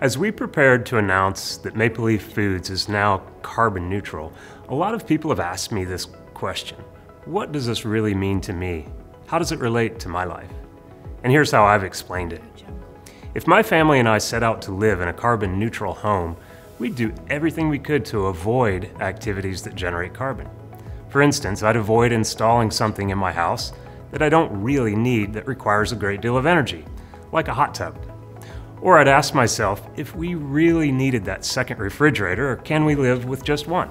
As we prepared to announce that Maple Leaf Foods is now carbon neutral, a lot of people have asked me this question. What does this really mean to me? How does it relate to my life? And here's how I've explained it. If my family and I set out to live in a carbon neutral home, we'd do everything we could to avoid activities that generate carbon. For instance, I'd avoid installing something in my house that I don't really need that requires a great deal of energy, like a hot tub. Or I'd ask myself if we really needed that second refrigerator, or can we live with just one?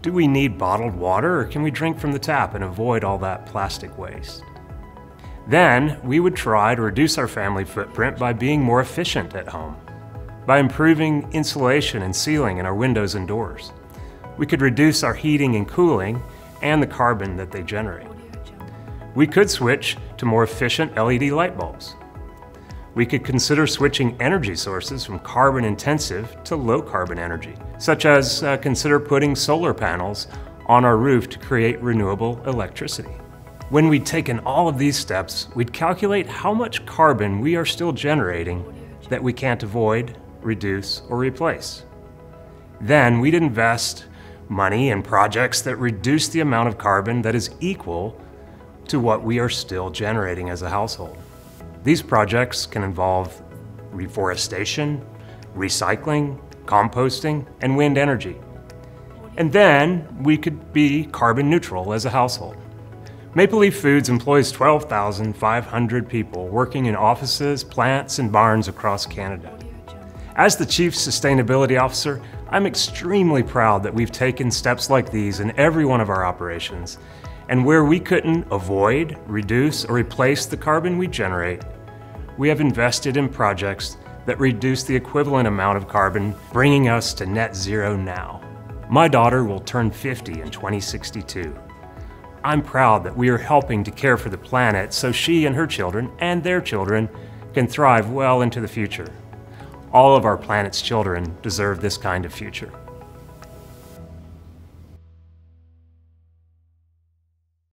Do we need bottled water, or can we drink from the tap and avoid all that plastic waste? Then we would try to reduce our family footprint by being more efficient at home, by improving insulation and sealing in our windows and doors. We could reduce our heating and cooling and the carbon that they generate. We could switch to more efficient LED light bulbs. We could consider switching energy sources from carbon-intensive to low-carbon energy, such as consider putting solar panels on our roof to create renewable electricity. When we'd taken all of these steps, we'd calculate how much carbon we are still generating that we can't avoid, reduce, or replace. Then we'd invest money in projects that reduce the amount of carbon that is equal to what we are still generating as a household. These projects can involve reforestation, recycling, composting, and wind energy. And then we could be carbon neutral as a household. Maple Leaf Foods employs 12,500 people working in offices, plants, and barns across Canada. As the Chief Sustainability Officer, I'm extremely proud that we've taken steps like these in every one of our operations. And where we couldn't avoid, reduce, or replace the carbon we generate, we have invested in projects that reduce the equivalent amount of carbon, bringing us to net zero now. My daughter will turn 50 in 2062. I'm proud that we are helping to care for the planet so she and her children and their children can thrive well into the future. All of our planet's children deserve this kind of future.